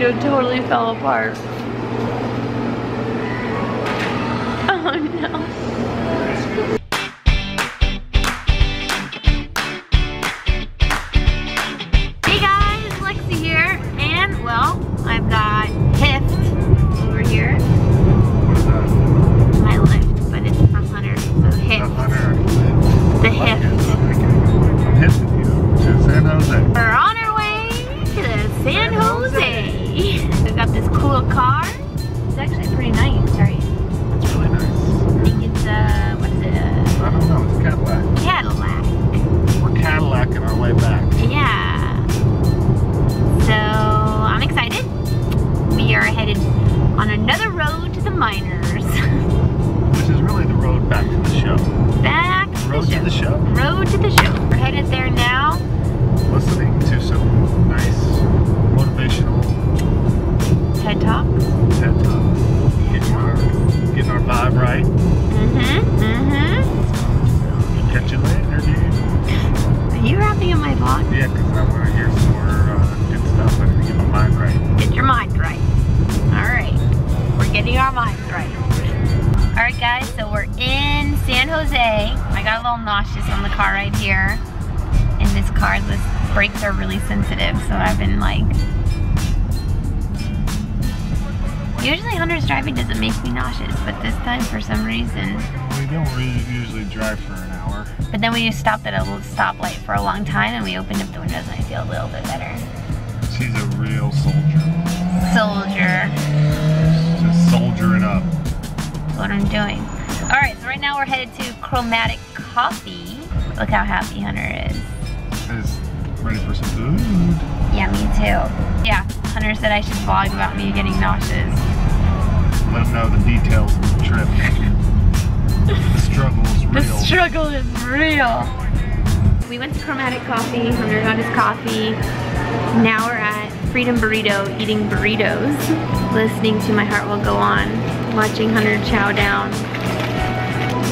burrito totally fell apart. Oh no. Hey guys, Lexi here, and well, I've got Hift over here. What is that? My lift, but it's from Hunter, so Hift. The Hift. From Hift. San Jose. We're on our way to the San Jose. We've got this cool car. It's actually pretty nice, right? It's really nice. I think it's what is it? I don't know, it's Cadillac. Cadillac. We're Cadillacing our way back. Yeah. So, I'm excited. We are headed on another road to the miners. Which is really the road back to the show. Back to road the show. To the show. Road to the show. We're headed there now. Listening to some nice motivational TED Talks. TED Talks. Getting our vibe right. Catch you later, dude. Are you rapping in my vlog? Yeah, because I want to hear some more good stuff. I need to get my mind right. Get your mind right. Alright. We're getting our minds right. Alright, guys, so we're in San Jose. I got a little nauseous on the car right here. In this car, the brakes are really sensitive, so I've been like... Usually Hunter's driving doesn't make me nauseous, but this time for some reason... We don't really usually drive for an hour. But then we just stopped at a little stoplight for a long time and we opened up the windows and I feel a little bit better. She's a real soldier. Soldier. Just soldiering up. That's what I'm doing. Alright, so right now we're headed to Chromatic Coffee. Look how happy Hunter is. Ready for some food? Yeah, me too. Yeah, Hunter said I should vlog about me getting nauseous. Let him know the details of the trip. The struggle is real. The struggle is real. We went to Chromatic Coffee. Hunter got his coffee. Now we're at Freedom Burrito eating burritos. Listening to My Heart Will Go On. Watching Hunter chow down.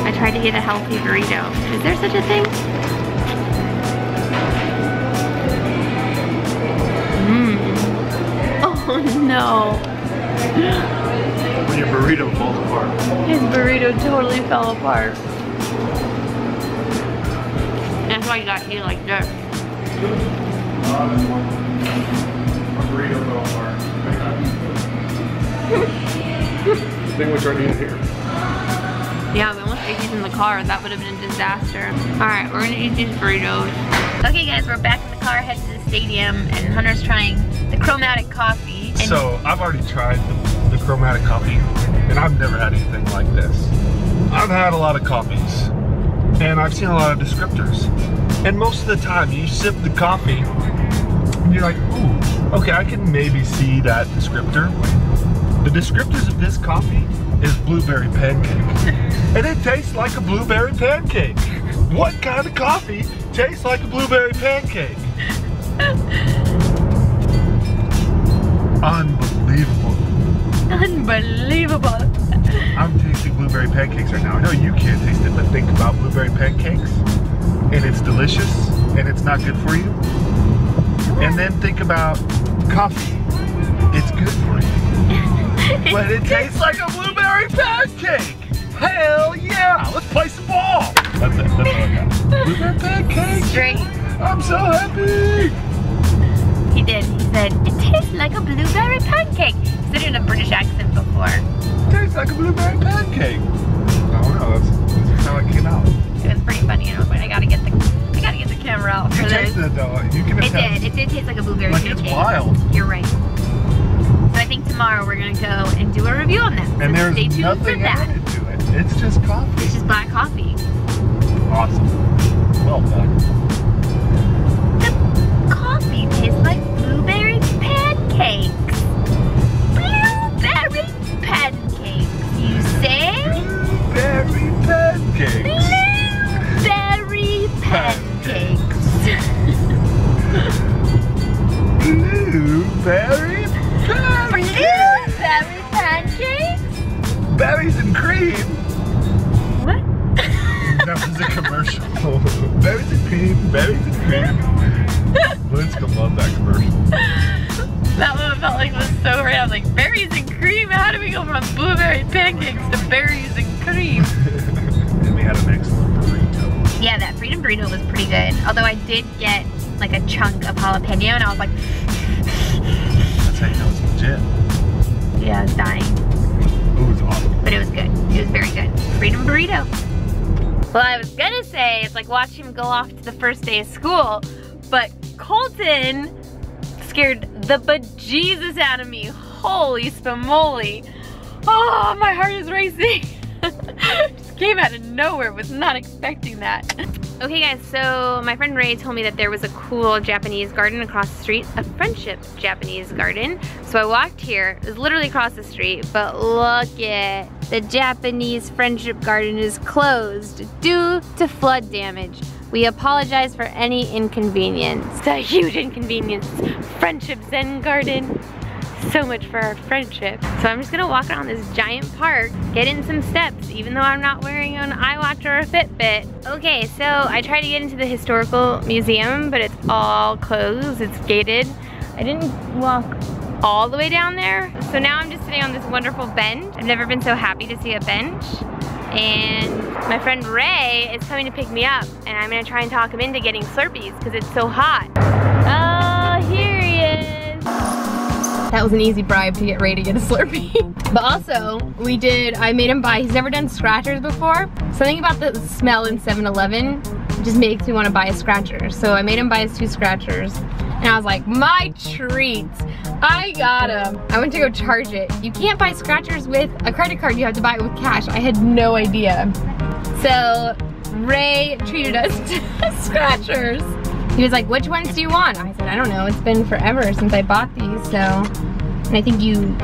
I tried to get a healthy burrito. Is there such a thing? Oh no. Your burrito falls apart. His burrito totally fell apart. That's why you got here like that. My burrito fell apart. I think we tried to get here. Yeah, we almost ate these in the car. That would have been a disaster. Alright, we're gonna eat these burritos. Okay guys, we're back in the car, headed to the stadium, and Hunter's trying the Chromatic Coffee. So I've already tried the Chromatic Coffee, and I've never had anything like this. I've had a lot of coffees, and I've seen a lot of descriptors. And most of the time, you sip the coffee, and you're like, ooh, okay, I can maybe see that descriptor. The descriptors of this coffee is blueberry pancake. And it tastes like a blueberry pancake. What kind of coffee tastes like a blueberry pancake? Unbelievable. Unbelievable. I'm tasting blueberry pancakes right now. I know you can't taste it, but think about blueberry pancakes, and it's delicious, and it's not good for you. And then think about coffee. It's good for you. But it tastes like a blueberry pancake. Hell yeah, let's play some ball. That's it, that's all I got. Blueberry pancakes. Straight. I'm so happy. He did. He said, it tastes like a blueberry pancake. He said it in a British accent before. It tastes like a blueberry pancake. I don't know. That's how it came out. It was pretty funny, you know, but I gotta get the camera out for this. You tasted it though. You can attest. It did. It did taste like a blueberry pancake. It's wild. You're right. So I think tomorrow we're gonna go and do a review on that. And there's nothing added to it. It's just coffee. It's just black coffee. Awesome. Well done. Tastes like blueberry pancakes. Blueberry pancakes, you say? Blueberry pancakes. Blueberry pancakes. Blueberry pancakes. Blueberry pancakes. Berries and cream. What? That was a commercial. Berries and cream. Berries and cream. Liz could love that commercial. That one felt like this. go from blueberry pancakes to berries and cream. And we had an excellent burrito. Yeah, that Freedom Burrito was pretty good. Although I did get like a chunk of jalapeno and I was like... That's how you know it's legit. Yeah, I was dying. It was awesome. But it was good. It was very good. Freedom Burrito. Well, I was gonna say, it's like watching him go off to the first day of school, but Colton scared the bejesus out of me. Holy spamoly. Oh, my heart is racing. Just came out of nowhere, was not expecting that. Okay guys, so my friend Ray told me that there was a cool Japanese garden across the street, a Friendship Japanese Garden. So I walked here, it was literally across the street, but look it. The Japanese Friendship Garden is closed due to flood damage. We apologize for any inconvenience. It's a huge inconvenience. Friendship Zen Garden. So much for our friendship. So I'm just gonna walk around this giant park, get in some steps, even though I'm not wearing an iWatch or a Fitbit. Okay, so I tried to get into the historical museum, but it's all closed, it's gated. I didn't walk all the way down there. So now I'm just sitting on this wonderful bench. I've never been so happy to see a bench. And my friend Ray is coming to pick me up, and I'm gonna try and talk him into getting Slurpees, because it's so hot. Oh, here he is. That was an easy bribe to get Ray to get a Slurpee. But also, I made him buy, he's never done scratchers before. Something about the smell in 7-Eleven just makes me wanna buy a scratcher. So I made him buy his 2 scratchers. And I was like, my treats, I got him. I went to go charge it. You can't buy scratchers with a credit card, you have to buy it with cash. I had no idea. So Ray treated us to scratchers. He was like, which ones do you want? I said, I don't know, it's been forever since I bought these, so. And I think you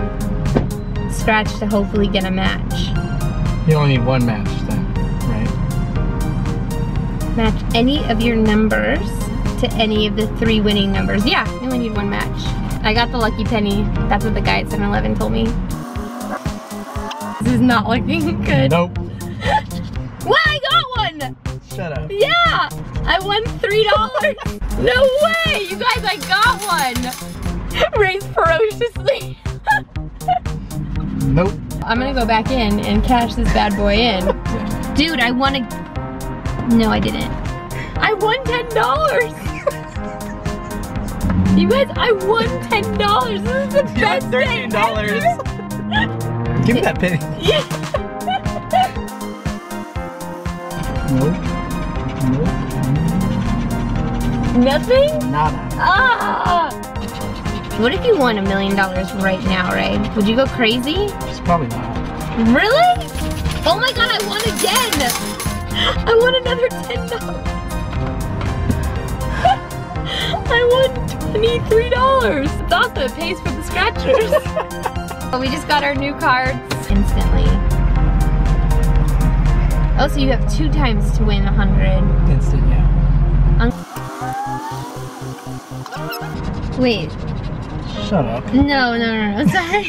scratch to hopefully get a match. You only need one match then, right? Match any of your numbers to any of the 3 winning numbers. Yeah, you only need one match. I got the lucky penny. That's what the guy at 7-Eleven told me. This is not looking good. Nope. Well, I got one! Shut up. Yeah! I won $3! No way! You guys, I got one! Ray's ferociously. Nope. I'm gonna go back in and cash this bad boy in. Dude, I won a... No, I didn't. I won $10! You guys, I won $10! This is the best day ever! Give me that penny. Yeah. Nothing? Nada. Ah! What if you won $1 million right now, Ray? Would you go crazy? It's probably not. Really? Oh my god, I won again! I won another $10. I won $23. It's awesome, it pays for the scratchers. Well, we just got our new cards instantly. Oh, so you have 2 times to win 100. Instant, yeah. Wait. Shut up. No, sorry. I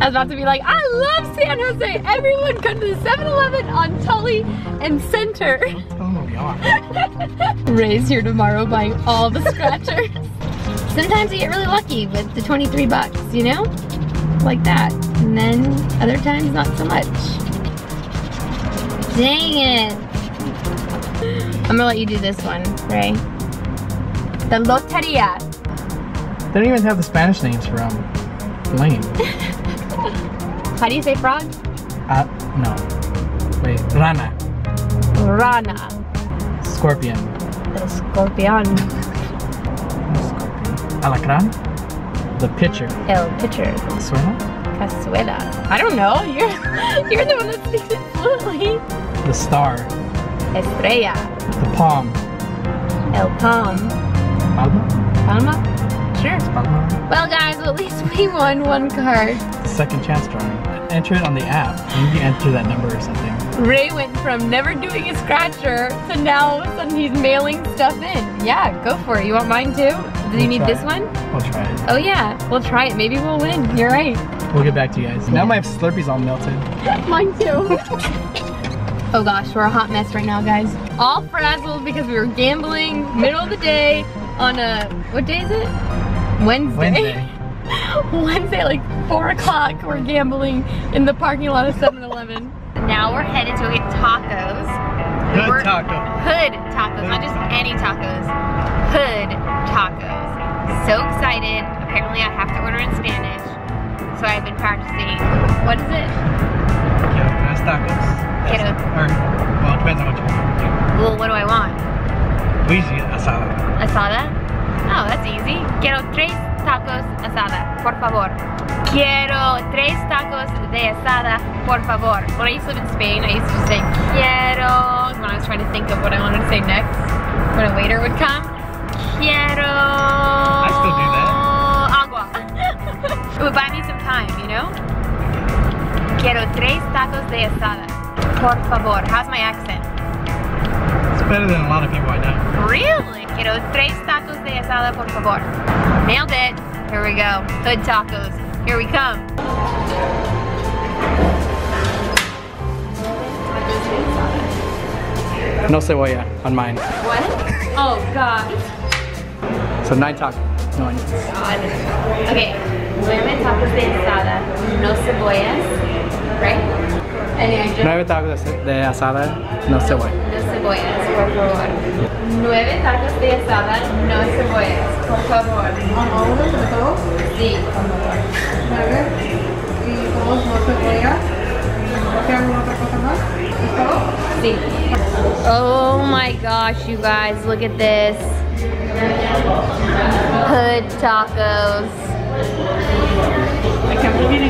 was about to be like, I love San Jose. Everyone come to the 7-Eleven on Tully and Center. Oh, yeah. Ray's here tomorrow buying all the scratchers. Sometimes you get really lucky with the 23 bucks, you know? Like that. And then other times, not so much. Dang it. I'm gonna let you do this one, Ray. The Loteria. They don't even have the Spanish names for lame. How do you say frog? No. Wait, rana. Rana. Scorpion. The scorpion. Scorpion. Alacrán. The pitcher. El pitcher. Suena? Cazuela. I don't know. You're the one that speaks it fluently. The star. Estrella. The palm. El palm. Palma? Palma? Sure. It's palma. Well guys, at least we won 1 card. The second chance drawing. Enter it on the app. Maybe enter that number or something. Ray went from never doing a scratcher to now all of a sudden he's mailing stuff in. Yeah, go for it. You want mine too? Do you need this one? We'll try it. Oh yeah, we'll try it. Maybe we'll win. You're right. We'll get back to you guys. Now my Slurpee's all melted. Mine too. Oh gosh, we're a hot mess right now, guys. All frazzled because we were gambling middle of the day on a, what day is it? Wednesday. Wednesday, like 4 o'clock, we're gambling in the parking lot of 7-Eleven. Now we're headed to go get tacos. Hood tacos. Hood tacos, not just any tacos. Hood tacos. So excited. Apparently I have to order in Spanish. So I've been practicing. What is it? Quiero tacos. Quiero. Or, well, it depends on what you want. Yeah. Well, what do I want? Luigi, asada. Asada? Oh, that's easy. Quiero tres tacos asada, por favor. Quiero tres tacos de asada, por favor. When I used to live in Spain, I used to just say quiero. When I was trying to think of what I wanted to say next, when a waiter would come, quiero. I still do that. Agua. It would buy me some time, you know? Quiero tres tacos de asada, por favor. How's my accent? It's better than a lot of people I know. Really? Quiero tres tacos de asada, por favor. Nailed it. Here we go. Hood tacos. Here we come. No cebolla on mine. What? Oh, God. So 9 tacos. No onions. God. Okay. Nueve tacos de asada. No cebollas. Right? And then I just... 9 tacos de asada. No cebolla. Cebollas, por favor. 9 tacos de asada, no cebollas, por favor. Sí. 9 y todos no cebollas. ¿Por qué alguna otra cosa más? Sí. Oh my gosh, you guys, look at this. Hood tacos.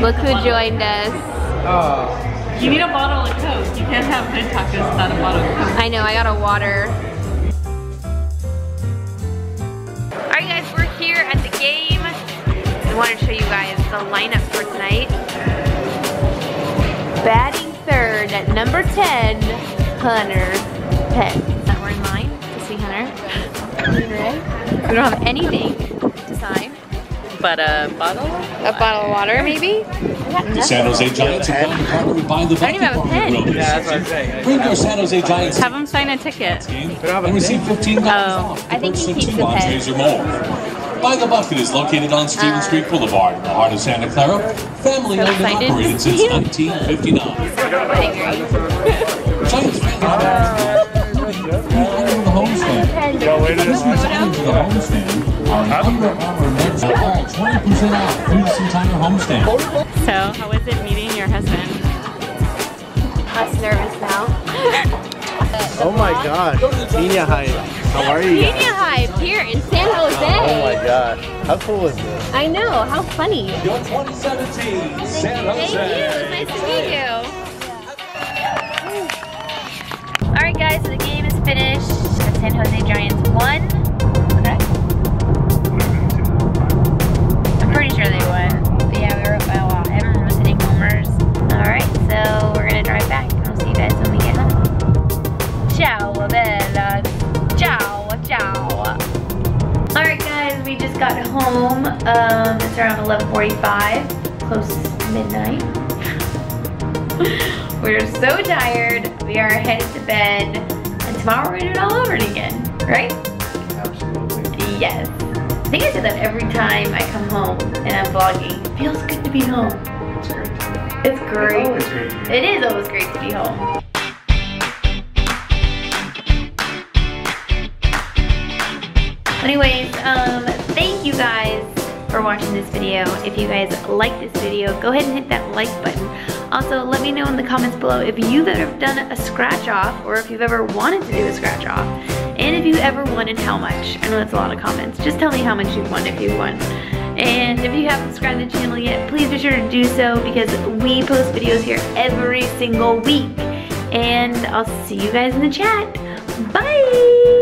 Look who joined us. Oh. You need a bottle of Coke. You can't have Hood Tacos without a bottle of Coke. I know, I got a water. Alright guys, we're here at the game. I wanted to show you guys the lineup for tonight. Batting third at number 10, Hunter Pence. Is that word in mine? To see Hunter? We don't have anything to sign. But a bottle? A bottle of water, maybe? The San Jose Giants have gotten partnered with buying the vacuum party. Yeah, that's what I'm saying. Bring your San Jose Giants. Have them sign a ticket. And receive $15 off. I think he keeps the pet. Buy the Bucket is located on Stevens Street Boulevard in the heart of Santa Clara. Family owned and operated since 1959. Giants fans are the home stand. $20% off through this entire homestand. So, how is it meeting your husband? Less nervous now. Oh my gosh, Pina Hype. How are you? Pina Hype here in San Jose. Oh my gosh, how cool is this? I know, how funny. Your 2017 San Jose. Thank you, it's nice to meet you. All right guys, so the game is finished. The San Jose Giants won. Pretty sure they would. But yeah, we were up by a lot. Everyone was hitting homers. Alright, so we're gonna drive back and we'll see you guys when we get home. Ciao, bella. Ciao, ciao. Alright guys, we just got home. It's around 11:45, close to midnight. We're so tired. We are headed to bed. And tomorrow we're gonna do it all over again, right? Absolutely. Yes. I think I do that every time I come home and I'm vlogging. It feels good to be home. It's great. It's great. It's always great. It is always great to be home. Anyways, thank you guys for watching this video. If you guys like this video, go ahead and hit that like button. Also, let me know in the comments below if you've ever done a scratch off or if you've ever wanted to do a scratch off. And if you ever won and how much. I know that's a lot of comments. Just tell me how much you've won if you won. And if you haven't subscribed to the channel yet, please be sure to do so because we post videos here every single week. And I'll see you guys in the chat. Bye!